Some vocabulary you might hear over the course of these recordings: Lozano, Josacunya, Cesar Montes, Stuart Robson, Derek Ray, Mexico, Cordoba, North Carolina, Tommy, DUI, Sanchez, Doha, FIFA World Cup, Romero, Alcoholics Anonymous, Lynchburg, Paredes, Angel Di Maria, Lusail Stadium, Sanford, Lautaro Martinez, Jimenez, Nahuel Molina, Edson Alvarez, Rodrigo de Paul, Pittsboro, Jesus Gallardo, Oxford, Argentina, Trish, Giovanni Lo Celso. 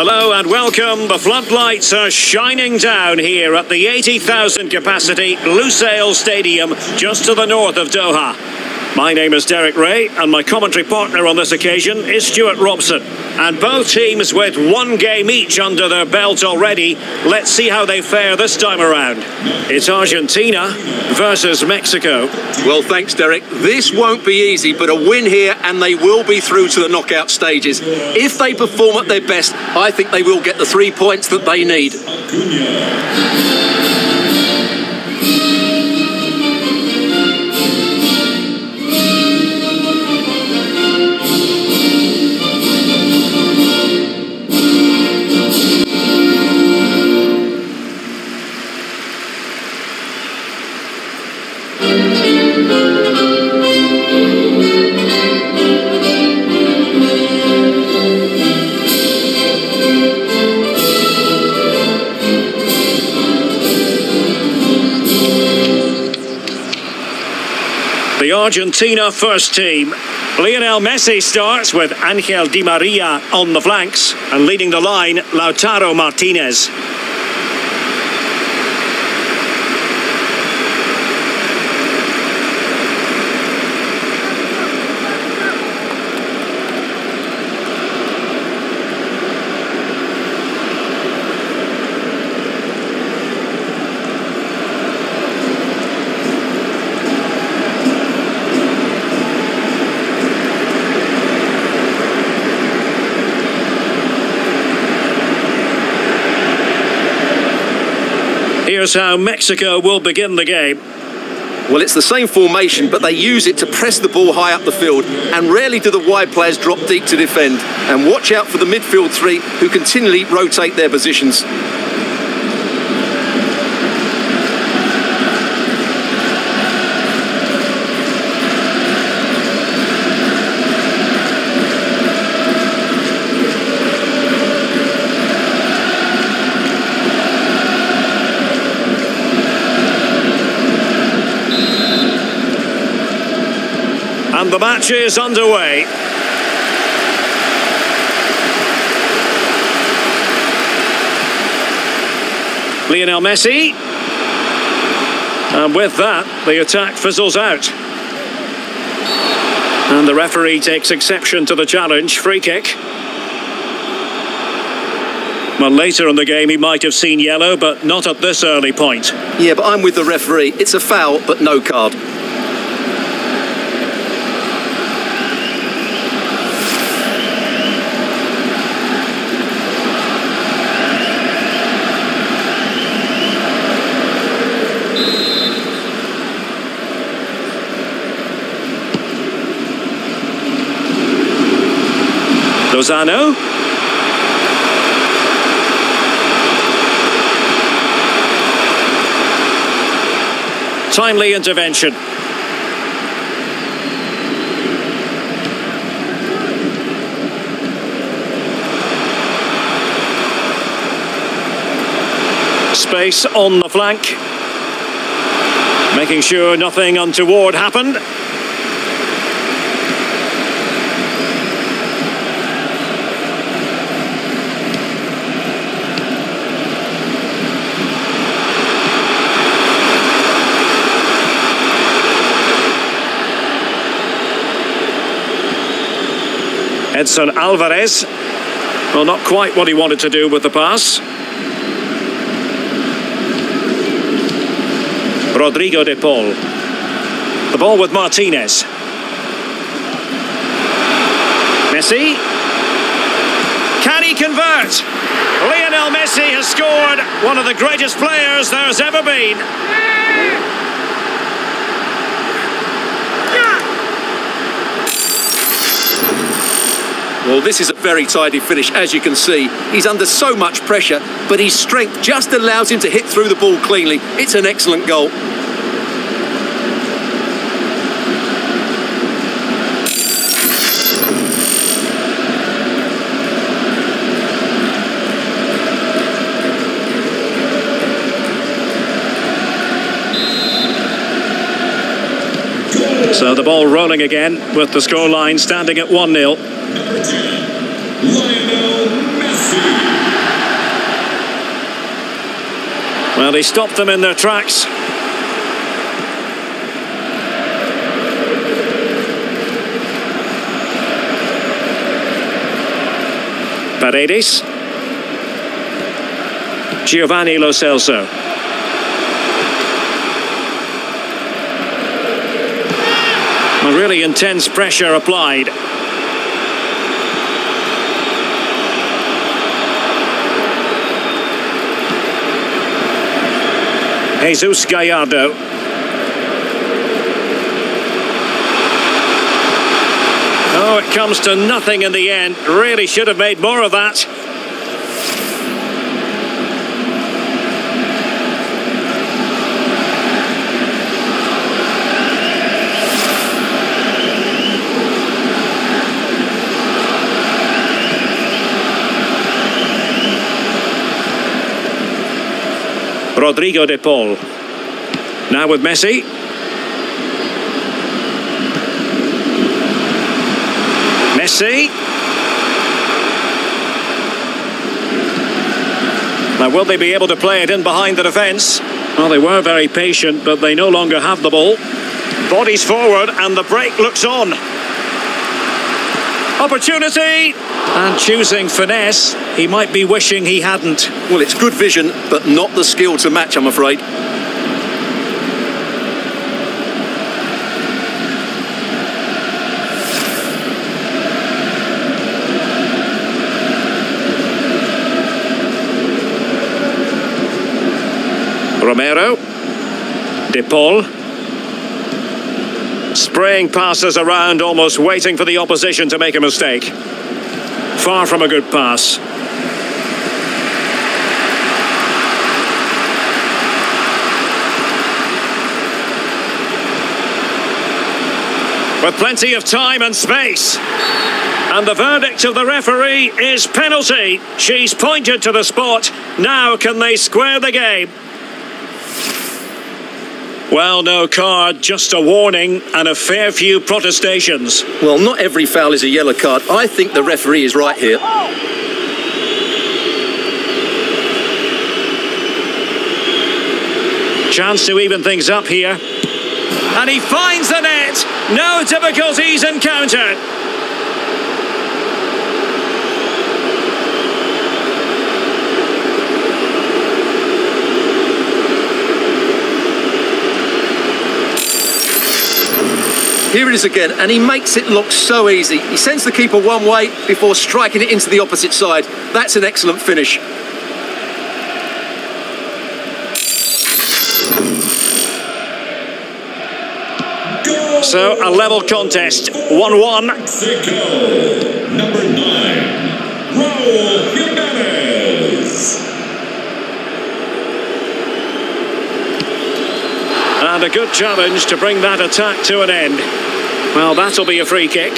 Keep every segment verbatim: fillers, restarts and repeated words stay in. Hello and welcome. The floodlights are shining down here at the eighty thousand capacity Lusail Stadium just to the north of Doha. My name is Derek Ray and my commentary partner on this occasion is Stuart Robson. And both teams with one game each under their belt already. Let's see how they fare this time around. It's Argentina versus Mexico. Well, thanks, Derek. This won't be easy, but a win here and they will be through to the knockout stages. If they perform at their best, I think they will get the three points that they need. The Argentina first team. Lionel Messi starts with Angel Di Maria on the flanks and leading the line, Lautaro Martinez. Here's how Mexico will begin the game. Well, it's the same formation, but they use it to press the ball high up the field, and rarely do the wide players drop deep to defend. And watch out for the midfield three, who continually rotate their positions. And the match is underway. Lionel Messi. And with that, the attack fizzles out. And the referee takes exception to the challenge. Free kick. Well, later in the game, he might have seen yellow, but not at this early point. Yeah, but I'm with the referee. It's a foul, but no card. Lozano. Timely intervention. Space on the flank. Making sure nothing untoward happened. Edson Alvarez, well, not quite what he wanted to do with the pass. Rodrigo de Paul. The ball with Martinez. Messi. Can he convert? Lionel Messi has scored, one of the greatest players there's ever been. Well, this is a very tidy finish, as you can see. He's under so much pressure, but his strength just allows him to hit through the ball cleanly. It's an excellent goal. So the ball rolling again with the scoreline standing at one nil. Lionel Messi. Well, they stopped them in their tracks. Paredes. Giovanni Lo Celso. A really intense pressure applied. Jesus Gallardo. Oh, it comes to nothing in the end. Really should have made more of that. Rodrigo de Paul. Now with Messi. Messi. Now, will they be able to play it in behind the defence? Well, they were very patient, but they no longer have the ball. Bodies forward, and the break looks on. Opportunity! And choosing finesse, he might be wishing he hadn't. Well, it's good vision, but not the skill to match, I'm afraid. Romero. De Paul. Spraying passes around, almost waiting for the opposition to make a mistake. Far from a good pass. With plenty of time and space. And the verdict of the referee is penalty. She's pointed to the spot. Now can they square the game? Well, no card, just a warning and a fair few protestations. Well, not every foul is a yellow card. I think the referee is right here. Chance to even things up here. And he finds the net. No difficulties encountered. Here it is again, and he makes it look so easy. He sends the keeper one way before striking it into the opposite side. That's an excellent finish. So, a level contest, one one. Mexico, number nine, Raul Jimenez. And a good challenge to bring that attack to an end. Well, that'll be a free kick.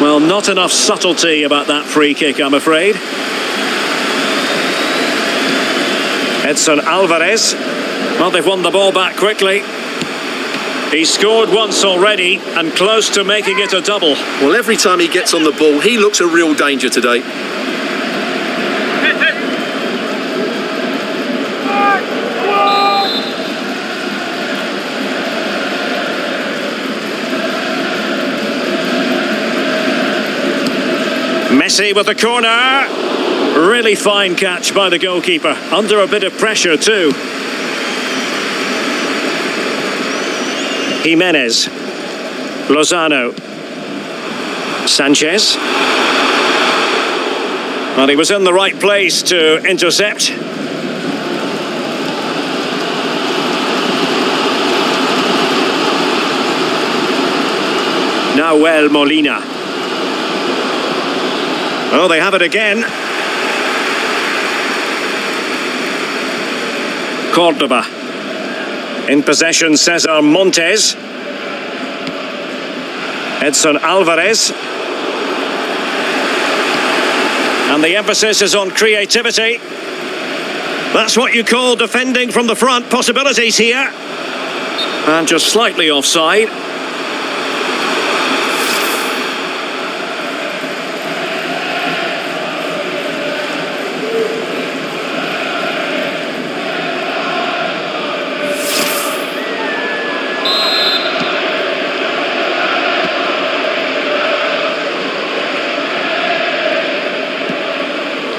Well, not enough subtlety about that free kick, I'm afraid. Edson Alvarez. Well, they've won the ball back quickly. He scored once already and close to making it a double. Well, every time he gets on the ball, he looks a real danger today. Messi with the corner. Really fine catch by the goalkeeper. Under a bit of pressure too. Jimenez. Lozano. Sanchez. Well, he was in the right place to intercept. Nahuel Molina. Oh, they have it again. Cordoba. In possession, Cesar Montes. Edson Alvarez. And the emphasis is on creativity. That's what you call defending from the front. Possibilities here. And just slightly offside.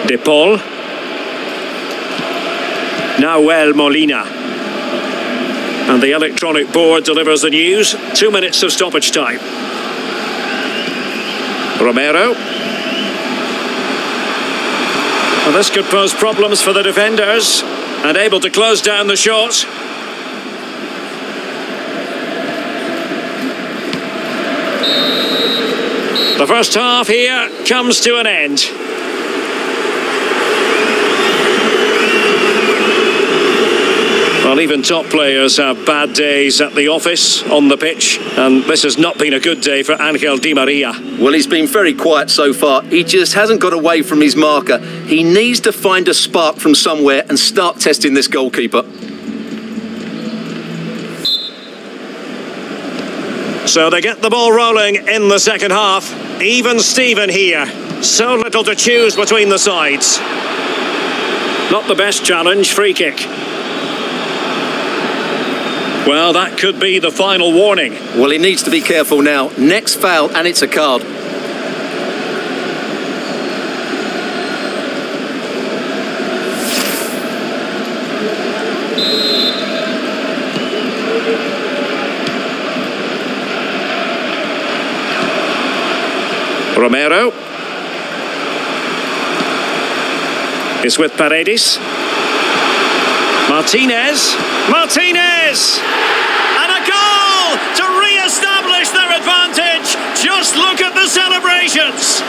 De Paul. Nahuel Molina. And the electronic board delivers the news. Two minutes of stoppage time. Romero. And this could pose problems for the defenders. And able to close down the shot. The first half here comes to an end. Well, even top players have bad days at the office, on the pitch, and this has not been a good day for Angel Di Maria. Well, he's been very quiet so far. He just hasn't got away from his marker. He needs to find a spark from somewhere and start testing this goalkeeper. So they get the ball rolling in the second half. Even Steven here. So little to choose between the sides. Not the best challenge, free kick. Well, that could be the final warning. Well, he needs to be careful now. Next foul, and it's a card. Romero. It's with Paredes. Martinez. Martinez! And a goal to re-establish their advantage. Just look at the celebrations.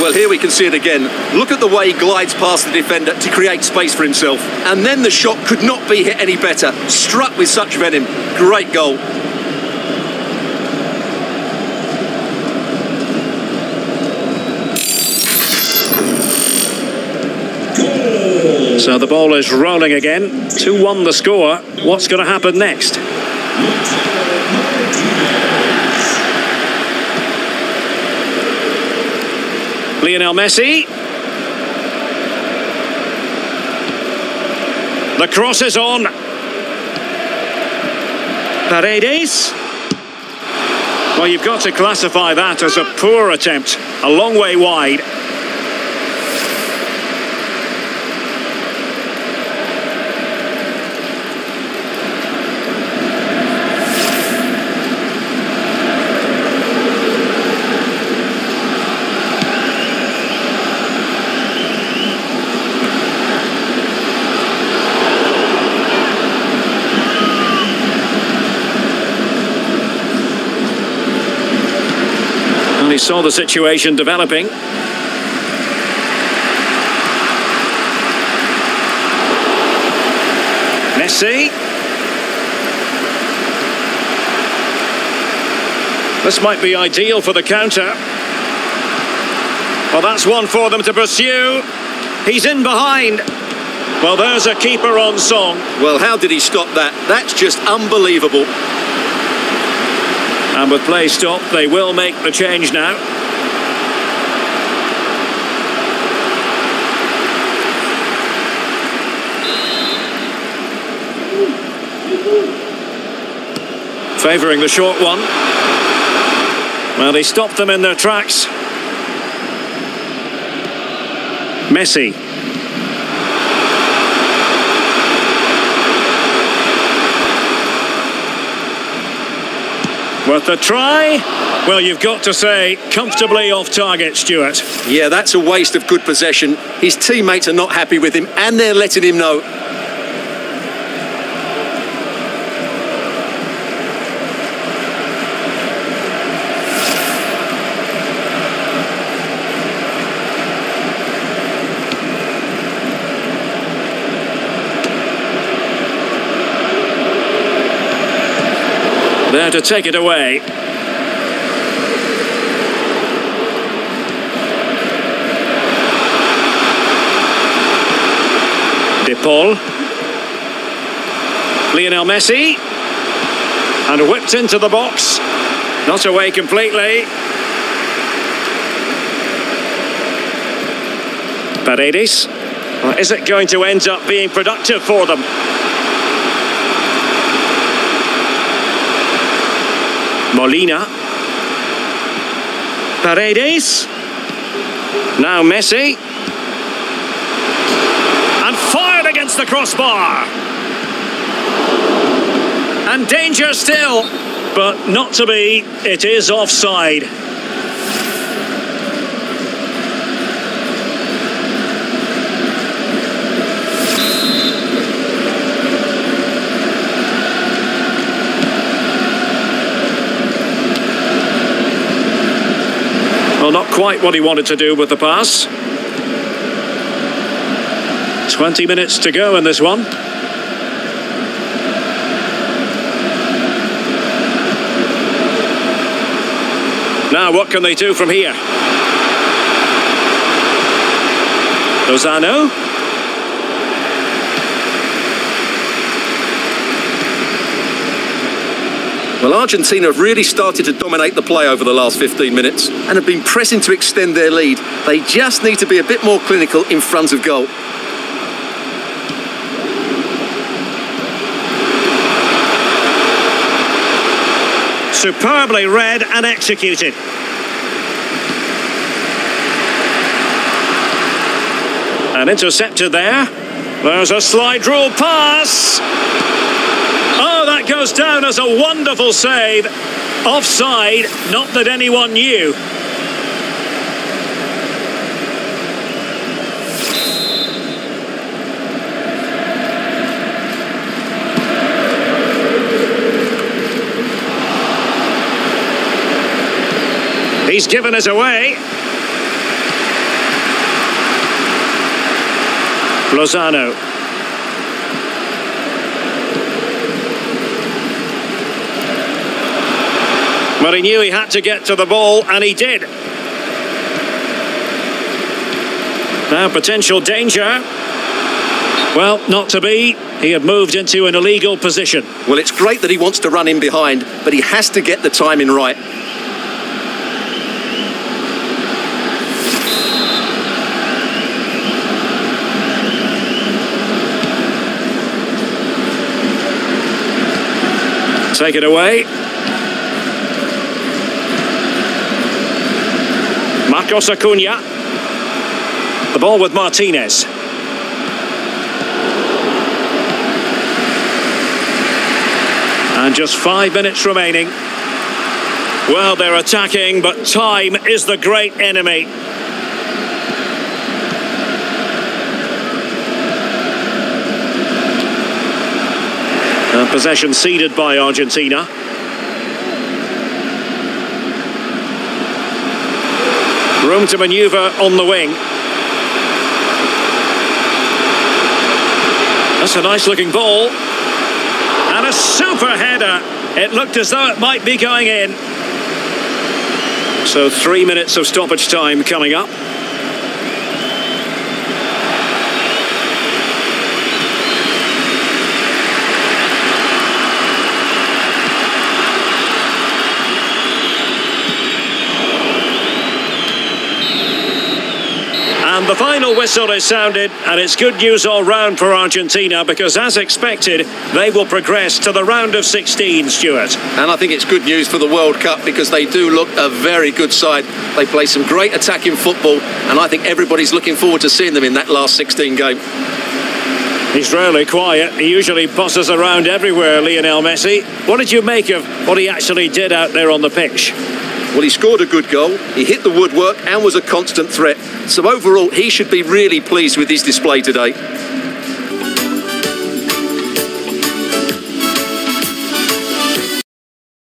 Well, here we can see it again. Look at the way he glides past the defender to create space for himself. And then the shot could not be hit any better. Struck with such venom. Great goal. So the ball is rolling again. two one the score. What's going to happen next? Lionel Messi. The cross is on. Paredes. Well, you've got to classify that as a poor attempt. A long way wide. He saw the situation developing. Messi. This might be ideal for the counter. Well, that's one for them to pursue. He's in behind. Well, there's a keeper on song. Well, how did he stop that? That's just unbelievable. And with play stopped, they will make the change now. Favouring the short one. Well, they stopped them in their tracks. Messi. Worth a try. Well, you've got to say, comfortably off target, Stuart. Yeah, that's a waste of good possession. His teammates are not happy with him, and they're letting him know. There to take it away. Paul. Lionel Messi. And whipped into the box. Not away completely. Paredes. Well, is it going to end up being productive for them? Molina. Paredes. Now Messi. And fired against the crossbar. And danger still. But not to be. It is offside. Well, not quite what he wanted to do with the pass. twenty minutes to go in this one. Now, what can they do from here? Lozano. Well, Argentina have really started to dominate the play over the last fifteen minutes and have been pressing to extend their lead. They just need to be a bit more clinical in front of goal. Superbly read and executed. And intercepted there. There's a slide rule pass. That goes down as a wonderful save. Offside, not that anyone knew. He's given us away. Lozano. But he knew he had to get to the ball, and he did. Now potential danger. Well, not to be. He had moved into an illegal position. Well, it's great that he wants to run in behind, but he has to get the timing right. Take it away. Josacunya. The ball with Martinez. And just five minutes remaining. Well, they're attacking, but time is the great enemy. And possession ceded by Argentina. Room to manoeuvre on the wing. That's a nice looking ball. And a super header. It looked as though it might be going in. So three minutes of stoppage time coming up. And the final whistle is sounded, and it's good news all round for Argentina, because as expected, they will progress to the round of sixteen, Stuart. And I think it's good news for the World Cup, because they do look a very good side. They play some great attacking football, and I think everybody's looking forward to seeing them in that last sixteen game. He's really quiet. He usually bosses around everywhere, Lionel Messi. What did you make of what he actually did out there on the pitch? Well, he scored a good goal, he hit the woodwork and was a constant threat. So overall, he should be really pleased with his display today.